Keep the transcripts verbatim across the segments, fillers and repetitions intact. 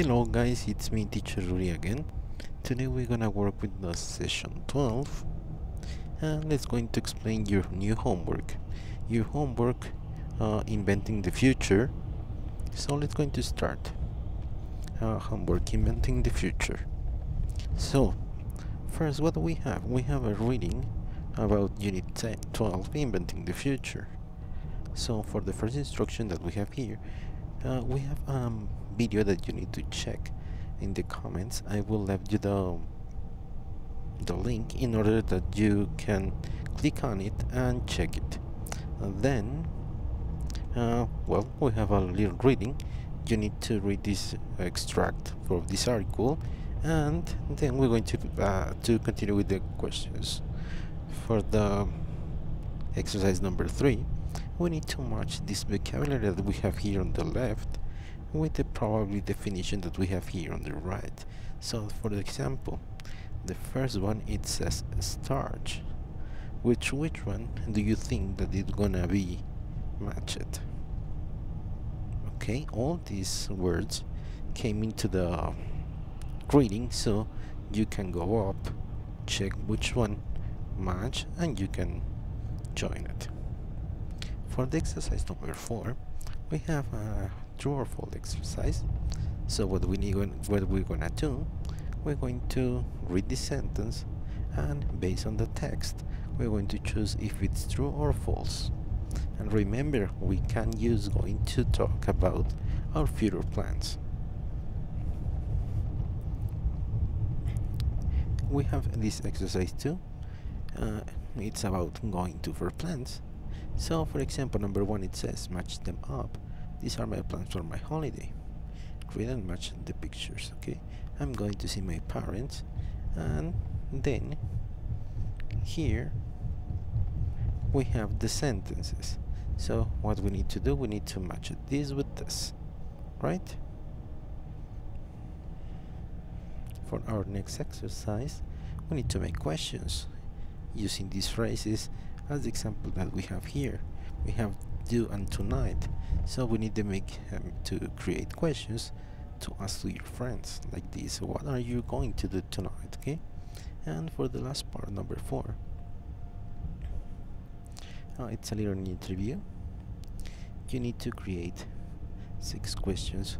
Hello guys, it's me teacher Ruri again. Today we're gonna work with the session twelve and let's going to explain your new homework. Your homework uh, inventing the future. So let's going to start uh, homework inventing the future. So first, what do we have? We have a reading about unit twelve, inventing the future. So for the first instruction that we have here, uh, we have a um, video that you need to check in the comments. I will leave you the, the link in order that you can click on it and check it. And then, uh, well, we have a little reading. You need to read this extract for this article, and then we're going to, uh, to continue with the questions. For the exercise number three, we need to match this vocabulary that we have here on the left with the probably definition that we have here on the right. So for example, the first one, it says starch. Which which one do you think that it's gonna be matched? Okay, all these words came into the reading, so you can go up, check which one match, and you can join it. For the exercise number four, we have a true or false exercise. So what we need, what we're gonna do, we're going to read this sentence, and based on the text, we're going to choose if it's true or false. And remember, we can use going to talk about our future plans. We have this exercise too. Uh, it's about going to for plans. So for example, number one, it says match them up. These are my plans for my holiday. Read and match the pictures. Okay, I'm going to see my parents, and then here we have the sentences. So what we need to do, we need to match this with this, right? For our next exercise, we need to make questions using these phrases as the example that we have here. We have do and tonight, so we need to make um, to create questions to ask to your friends like this. What are you going to do tonight? Okay, and for the last part, number four, uh, it's a little interview. You need to create six questions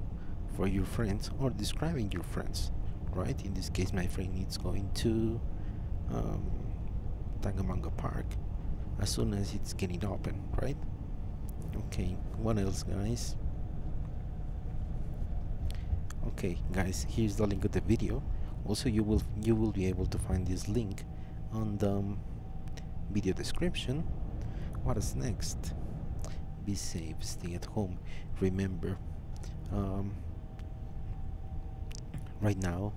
for your friends or describing your friends, right? In this case, my friend is going to um, Tangamanga Park as soon as it's getting open, right? Okay, what else, guys? Okay guys, here's the link of the video. Also, you will you will be able to find this link on the um, video description. What is next? Be safe, stay at home. Remember, um, right now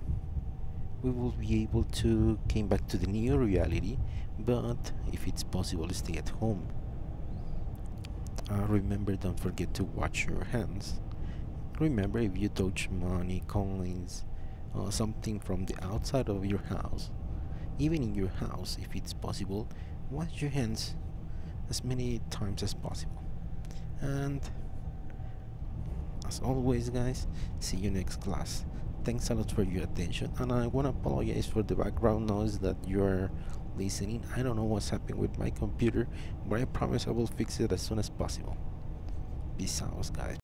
we will be able to come back to the new reality, but if it's possible, stay at home. Uh, remember, don't forget to wash your hands. Remember, if you touch money, coins, or something from the outside of your house, even in your house, if it's possible, wash your hands as many times as possible. And as always, guys, see you next class. Thanks a lot for your attention, and I want to apologize for the background noise that you're listening. I don't know what's happening with my computer, but I promise I will fix it as soon as possible. Peace out, guys.